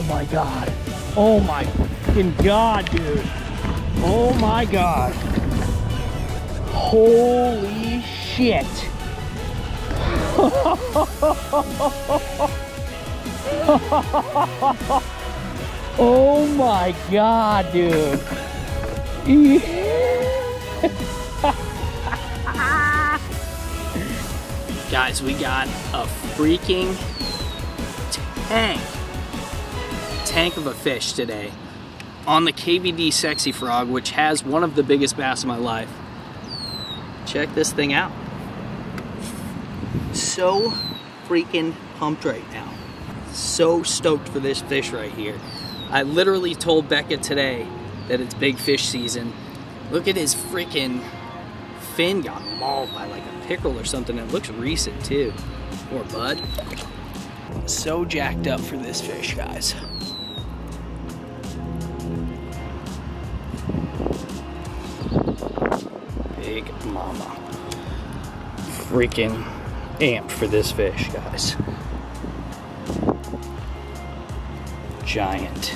Oh my God. Oh my fucking God, dude. Oh my God. Holy shit. Oh my God, dude. Yeah. Guys, we got a freaking tank of a fish today on the KVD Sexy Frog, which has one of the biggest bass of my life. Check this thing out. So freaking pumped right now. So stoked for this fish right here. I literally told Becca today that it's big fish season. Look at his freaking fin, got mauled by like a pickerel or something. It looks recent too. Poor bud. So jacked up for this fish, guys. Big mama. Freaking amped for this fish, guys. Giant.